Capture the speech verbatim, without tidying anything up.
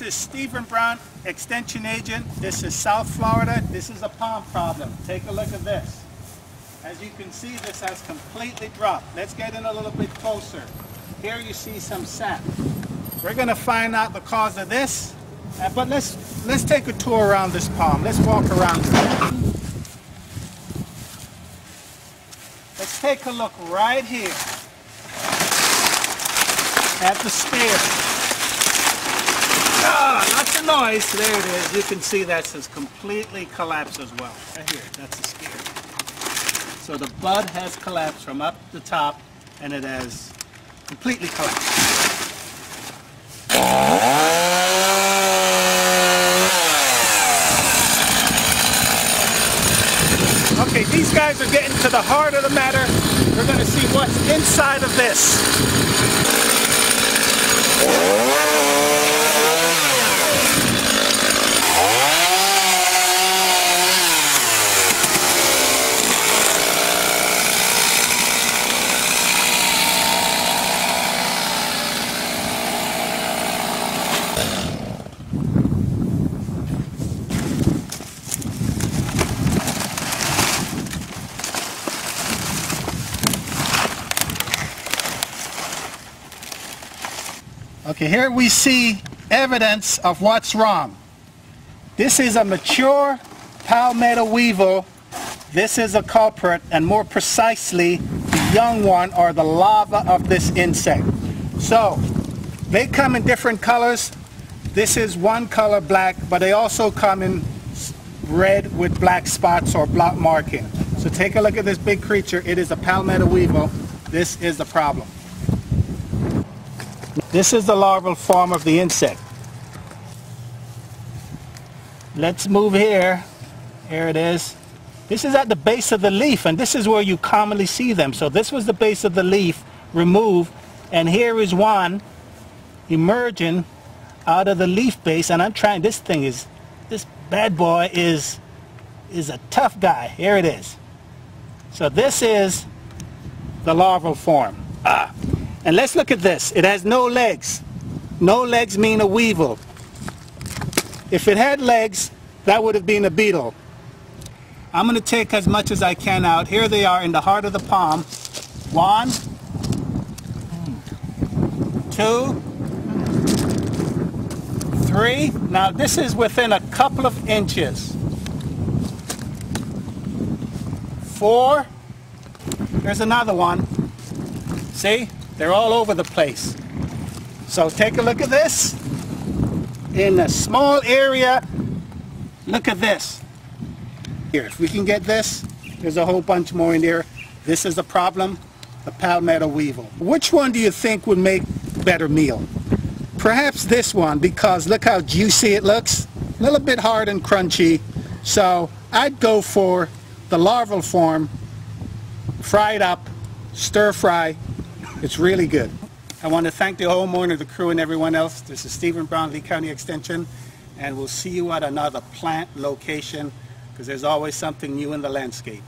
This is Stephen Brown, Extension Agent. This is South Florida. This is a palm problem. Take a look at this. As you can see, this has completely dropped. Let's get in a little bit closer. Here you see some sap. We're gonna find out the cause of this, uh, but let's, let's take a tour around this palm. Let's walk around it. Let's take a look right here at the spear. Ah, not the noise. There it is. You can see that has completely collapsed as well. Right here, that's the spear. So the bud has collapsed from up the top, and it has completely collapsed. Okay, these guys are getting to the heart of the matter. We're going to see what's inside of this. Okay, here we see evidence of what's wrong. This is a mature palmetto weevil. This is a culprit, and more precisely, the young one or the larva of this insect. So, they come in different colors. This is one color black, but they also come in red with black spots or blot marking. So take a look at this big creature. It is a palmetto weevil. This is the problem. This is the larval form of the insect. Let's move here. Here it is. This is at the base of the leaf, and this is where you commonly see them. So this was the base of the leaf removed, and here is one emerging out of the leaf base. And I'm trying, this thing is, this bad boy is, is a tough guy. Here it is. So this is the larval form. Ah. And let's look at this. It has no legs. No legs mean a weevil. If it had legs, that would have been a beetle. I'm going to take as much as I can out. Here they are in the heart of the palm. One, two, three. Now this is within a couple of inches. Four. There's another one. See? They're all over the place. So take a look at this. In a small area, look at this. Here, if we can get this, there's a whole bunch more in there. This is a problem, the palmetto weevil. Which one do you think would make better meal? Perhaps this one, because look how juicy it looks. A little bit hard and crunchy. So I'd go for the larval form, fried up, stir fry. It's really good. I want to thank the homeowner, the crew, and everyone else. This is Stephen Brown, Lee County Extension, and we'll see you at another plant location because there's always something new in the landscape.